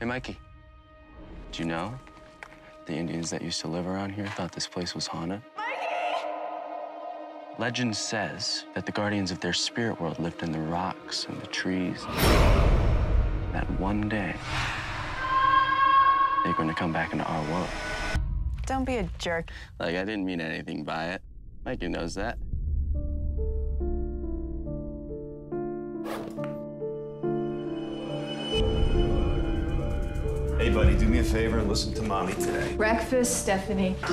Hey, Mikey, do you know the Indians that used to live around here thought this place was haunted? Mikey! Legend says that the guardians of their spirit world lived in the rocks and the trees. That one day, they're going to come back into our world. Don't be a jerk. Like, I didn't mean anything by it. Mikey knows that. Hey, buddy, do me a favor and listen to Mommy today. Breakfast, Stephanie. Later.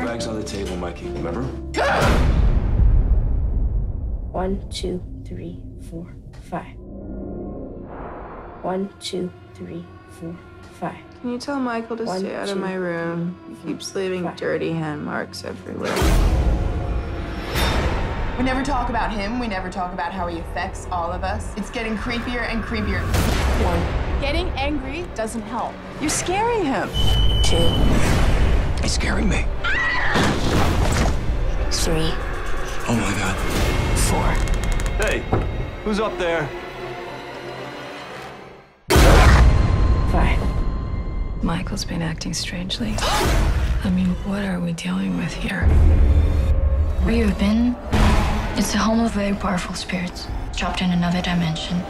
The bag's on the table, Mikey. Remember? 1, 2, 3, 4, 5. 1, 2, 3, 4, 5. Can you tell Michael to stay out of my room? He keeps leaving dirty hand marks everywhere. We never talk about him. We never talk about how he affects all of us. It's getting creepier and creepier. 1. Getting angry doesn't help. You're scaring him. 2. He's scaring me. 3. Oh my God. 4. Hey, who's up there? 5. Michael's been acting strangely. I mean, what are we dealing with here? Where you've been, it's the home of very powerful spirits, trapped in another dimension.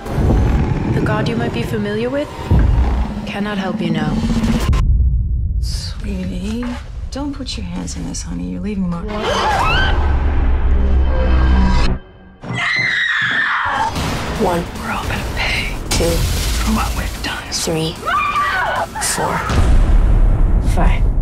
The god you might be familiar with cannot help you now. Sweetie, don't put your hands in this, honey. You're leaving Mark. One. We're all gonna pay. 2. For what we've done. 3. 4. 5.